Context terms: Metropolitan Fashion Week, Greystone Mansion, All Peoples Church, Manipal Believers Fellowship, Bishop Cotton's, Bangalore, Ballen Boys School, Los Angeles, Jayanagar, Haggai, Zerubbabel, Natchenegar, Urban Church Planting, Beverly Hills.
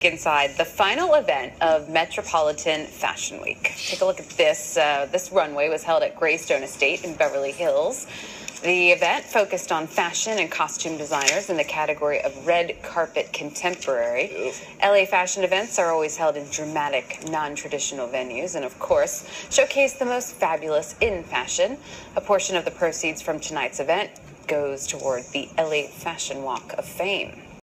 Inside the final event of Metropolitan Fashion Week. Take a look at this. This runway was held at Greystone Estate in Beverly Hills. The event focused on fashion and costume designers in the category of red carpet contemporary. LA fashion events are always held in dramatic, non-traditional venues and, of course, showcase the most fabulous in fashion. A portion of the proceeds from tonight's event goes toward the LA Fashion Walk of Fame.